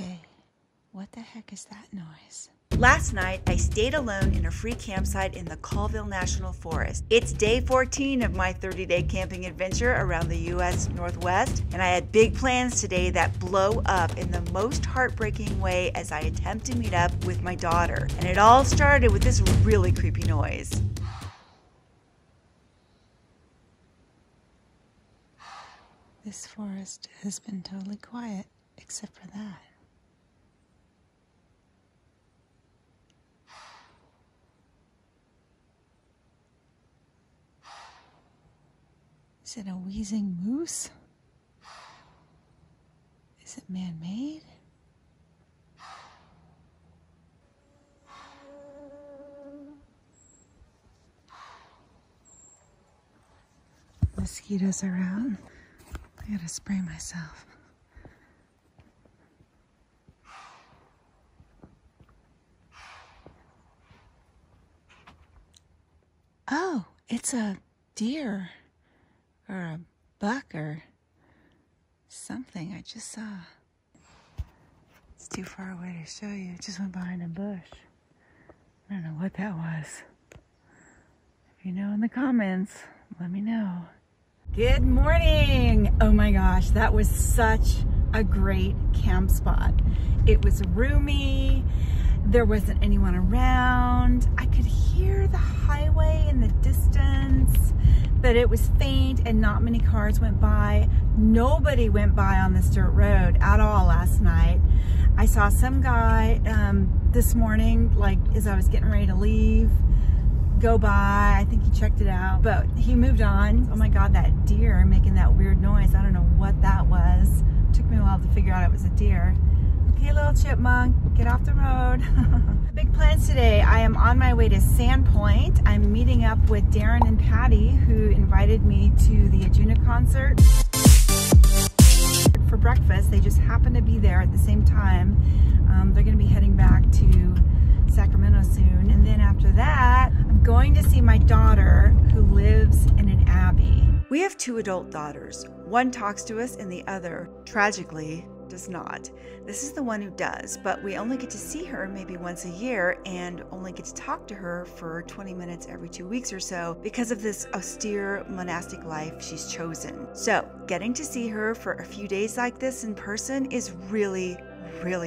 Okay, what the heck is that noise? Last night, I stayed alone in a free campsite in the Colville National Forest. It's day 14 of my 30-day camping adventure around the U.S. Northwest, and I had big plans today that blow up in the most heartbreaking way as I attempt to meet up with my daughter. And it all started with this really creepy noise. This forest has been totally quiet, except for that. Is it a wheezing moose? Is it man-made? Mosquitoes are out. I gotta spray myself. Oh, it's a deer. Or a buck or something I just saw. It's too far away to show you. It just went behind a bush. I don't know what that was. If you know in the comments, let me know. Good morning. Oh my gosh, that was such a great camp spot. It was roomy. There wasn't anyone around. I could hear the highway in the distance, but it was faint and not many cars went by. Nobody went by on this dirt road at all last night. I saw some guy this morning, like as I was getting ready to leave, go by. I think he checked it out, but he moved on. Oh my God, that deer making that weird noise. I don't know what that was. It took me a while to figure out it was a deer. Hey, little chipmunk, get off the road. Big plans today. I am on my way to Sandpoint. I'm meeting up with Darren and Patty, who invited me to the Ajuna concert for breakfast. They just happened to be there at the same time. They're going to be heading back to Sacramento soon. And then after that, I'm going to see my daughter, who lives in an abbey. We have two adult daughters. One talks to us and the other, tragically, does not. This is the one who does, but we only get to see her maybe once a year and only get to talk to her for 20 minutes every 2 weeks or so because of this austere monastic life she's chosen. So getting to see her for a few days like this in person is really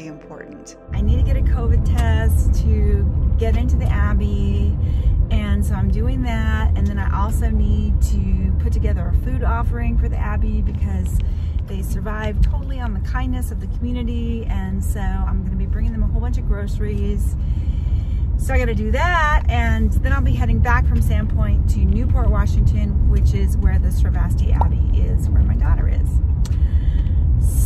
important. I need to get a COVID test to get into the abbey, and so I'm doing that, and then I also need to put together a food offering for the abbey because they survived totally on the kindness of the community, and so I'm going to be bringing them a whole bunch of groceries. So I got to do that, and then I'll be heading back from Sandpoint to Newport, Washington, which is where the Sravasti Abbey is, where my daughter is.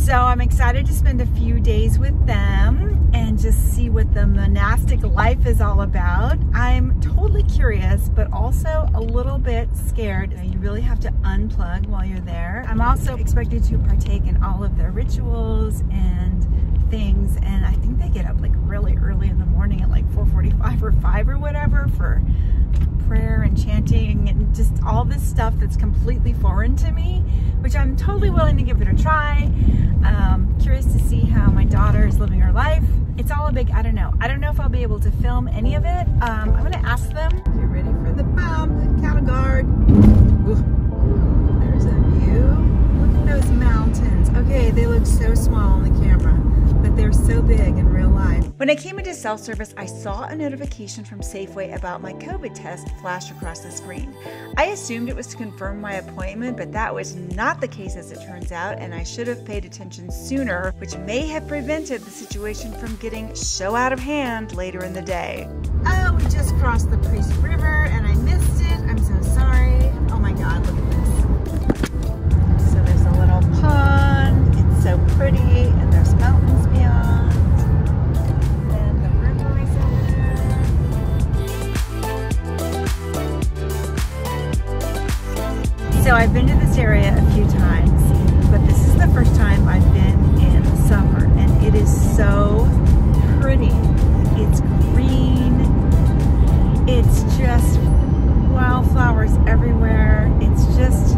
So I'm excited to spend a few days with them and just see what the monastic life is all about. I'm totally curious, but also a little bit scared. You really have to unplug while you're there. I'm also expected to partake in all of their rituals and things, and I think they get up like really early in the morning at like 4:45 or 5 or whatever for prayer and chanting and just all this stuff that's completely foreign to me, which I'm totally willing to give it a try. Curious to see how my daughter is living her life. It's all a big, I don't know. I don't know if I'll be able to film any of it. I'm gonna ask them. Get ready for the bump, cattle guard. Ooh, there's a view. Look at those mountains. Okay, they look so small on the camera, but they're so big in real life. When I came into cell service, I saw a notification from Safeway about my COVID test flash across the screen. I assumed it was to confirm my appointment, but that was not the case as it turns out, and I should have paid attention sooner, which may have prevented the situation from getting so out of hand later in the day. Oh, we just crossed the Priest River and I missed it. I'm so sorry. Oh my God, look at this. So there's a little pond. It's so pretty, and there's mountains beyond. So I've been to this area a few times, but this is the first time I've been in the summer, and it is so pretty. It's green, it's just wildflowers everywhere. It's just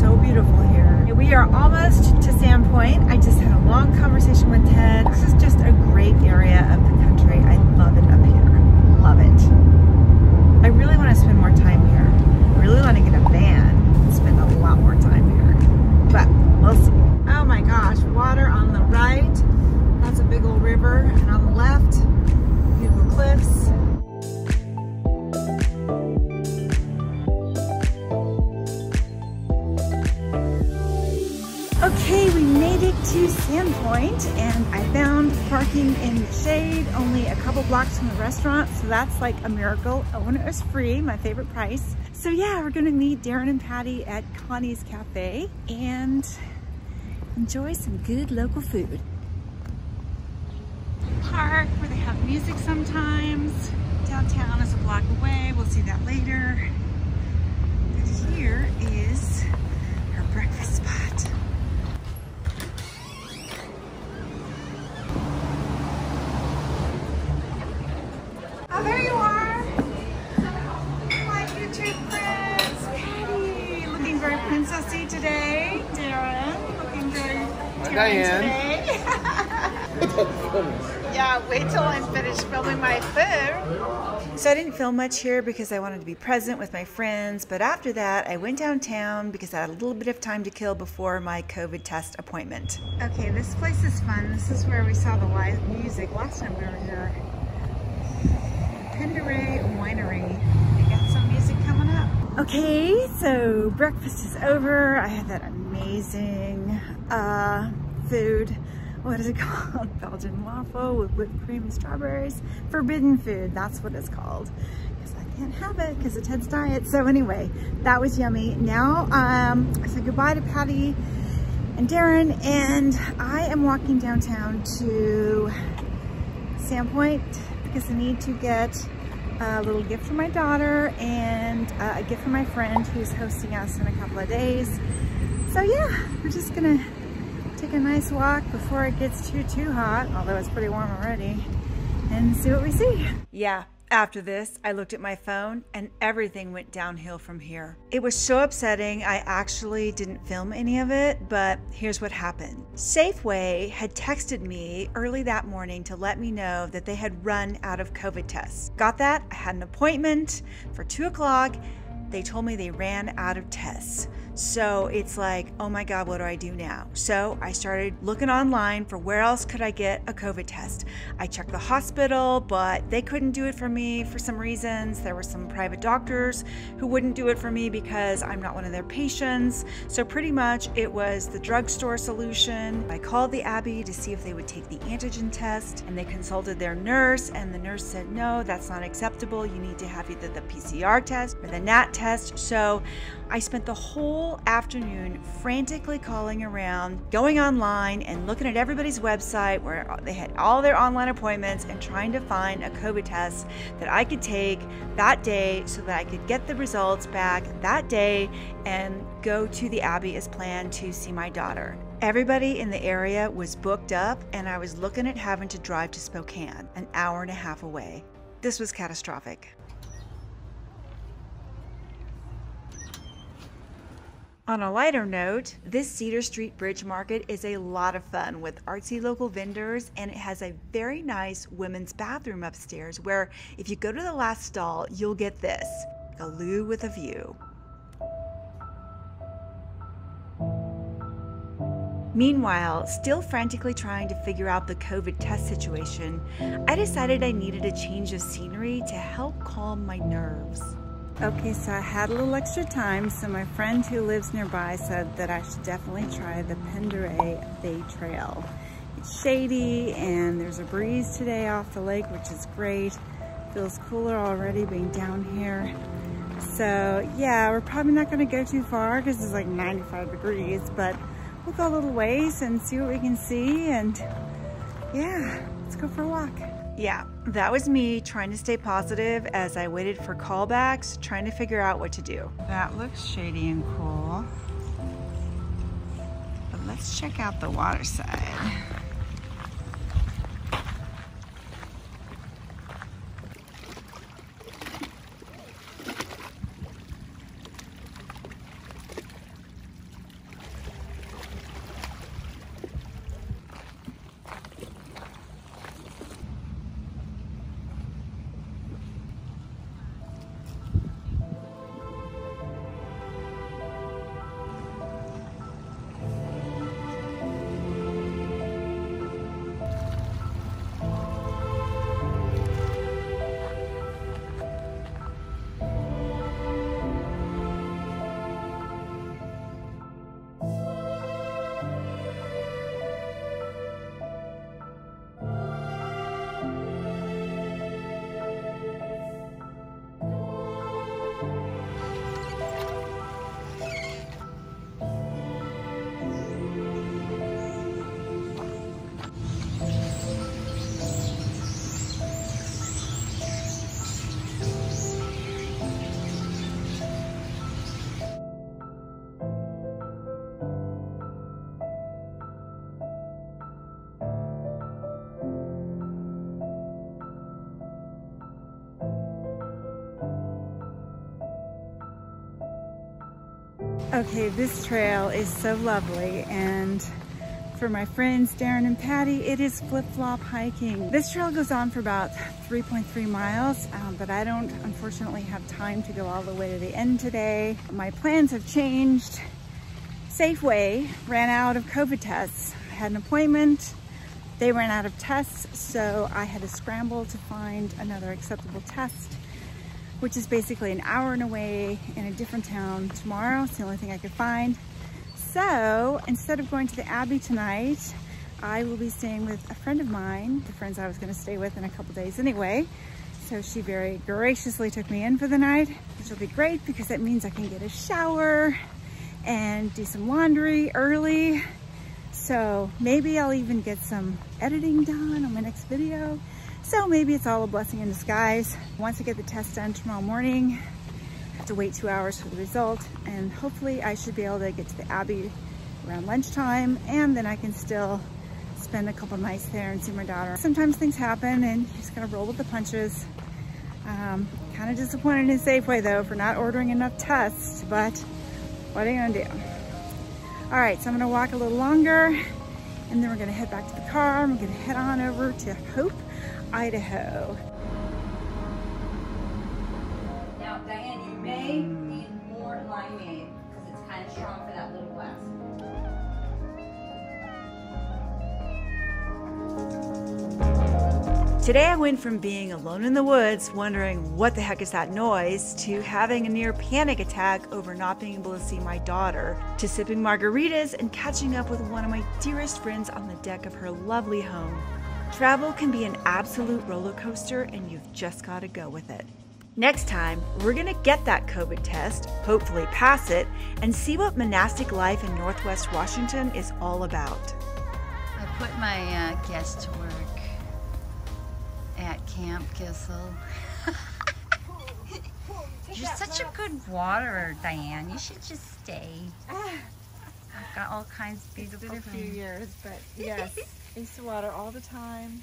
so beautiful here. We are almost to Sandpoint. I just had a long long conversation with Ted. This is just a great area of the country. I love it up here. Love it. I really want to spend more time here. I really want to get a van and spend a lot more time here. But we'll see. Oh my gosh, water on the right. That's a big old river. And on the left, beautiful cliffs. Okay, we made it to Sandpoint, and I found parking in the shade only a couple blocks from the restaurant, so that's like a miracle. Oh, and it was free, my favorite price. So yeah, we're gonna meet Darren and Patty at Connie's Cafe and enjoy some good local food. Park where they have music sometimes. Downtown is a block away, we'll see that later. But here is her breakfast spot. Oh, there you are! My YouTube prince, Patty, looking very princessy today. Darren, looking very Darren today. Yeah, wait till I'm finished filming my food. So I didn't film much here because I wanted to be present with my friends, but after that I went downtown because I had a little bit of time to kill before my COVID test appointment. Okay, this place is fun. This is where we saw the live music last time we were here. Pend d'Oreille Winery. They got some music coming up. Okay, so breakfast is over. I had that amazing food. What is it called? Belgian waffle with whipped cream and strawberries. Forbidden food, that's what it's called. Because I can't have it because of Ted's diet. So anyway, that was yummy. Now I said goodbye to Patty and Darren, and I am walking downtown to Sandpoint, because I need to get a little gift for my daughter and a gift for my friend who's hosting us in a couple of days. So yeah, we're just gonna take a nice walk before it gets too hot, although it's pretty warm already, and see what we see. Yeah, after this, I looked at my phone and everything went downhill from here. It was so upsetting, I actually didn't film any of it, but here's what happened. Safeway had texted me early that morning to let me know that they had run out of COVID tests. Got that? I had an appointment for 2 o'clock. They told me they ran out of tests. So it's like, oh my God, what do I do now? So I started looking online for where else could I get a COVID test. I checked the hospital, but they couldn't do it for me for some reasons. There were some private doctors who wouldn't do it for me because I'm not one of their patients. So pretty much it was the drugstore solution. I called the Abbey to see if they would take the antigen test, and they consulted their nurse, and the nurse said, no, that's not acceptable. You need to have either the PCR test or the NAT test. So I spent the whole afternoon frantically calling around, going online and looking at everybody's website where they had all their online appointments, and trying to find a COVID test that I could take that day so that I could get the results back that day and go to the Abbey as planned to see my daughter. Everybody in the area was booked up, and I was looking at having to drive to Spokane, an hour and a half away. This was catastrophic. On a lighter note, this Cedar Street Bridge Market is a lot of fun with artsy local vendors, and it has a very nice women's bathroom upstairs where if you go to the last stall, you'll get this, a loo with a view. Meanwhile, still frantically trying to figure out the COVID test situation, I decided I needed a change of scenery to help calm my nerves. Okay, so I had a little extra time, so my friend who lives nearby said that I should definitely try the Pend d'Oreille Bay Trail. It's shady and there's a breeze today off the lake, which is great. Feels cooler already being down here. So yeah, we're probably not gonna go too far because it's like 95 degrees, but we'll go a little ways and see what we can see, and yeah, let's go for a walk. Yeah, that was me trying to stay positive as I waited for callbacks, trying to figure out what to do. That looks shady and cool. But let's check out the water side. Okay, this trail is so lovely, and for my friends Darren and Patty, it is flip-flop hiking. This trail goes on for about 3.3 miles, but I don't unfortunately have time to go all the way to the end today. My plans have changed. Safeway ran out of COVID tests. I had an appointment. They ran out of tests, so I had to scramble to find another acceptable test, which is basically an hour and away in a different town tomorrow. It's the only thing I could find. So instead of going to the Abbey tonight, I will be staying with a friend of mine, the friends I was gonna stay with in a couple days anyway. So she very graciously took me in for the night, which will be great because that means I can get a shower and do some laundry early. So maybe I'll even get some editing done on my next video. So maybe it's all a blessing in disguise. Once I get the test done tomorrow morning, I have to wait 2 hours for the result, and hopefully I should be able to get to the Abbey around lunchtime, and then I can still spend a couple nights there and see my daughter. Sometimes things happen and you just gotta roll with the punches. Kind of disappointed in Safeway though for not ordering enough tests, but what are you gonna do? All right, so I'm gonna walk a little longer and then we're gonna head back to the car. I'm gonna head on over to Hope, Idaho. Now, Diane, you may need more limeade because it's kind of strong for that little glass. Today I went from being alone in the woods wondering what the heck is that noise to having a near panic attack over not being able to see my daughter, to sipping margaritas and catching up with one of my dearest friends on the deck of her lovely home. Travel can be an absolute roller coaster, and you've just got to go with it. Next time, we're going to get that COVID test, hopefully pass it, and see what monastic life in Northwest Washington is all about. I put my guests to work at Camp Kissel. You're such a good waterer, Diane. You should just stay. I've got all kinds of beautiful things. It's been a few years, but yes. I used to water all the time.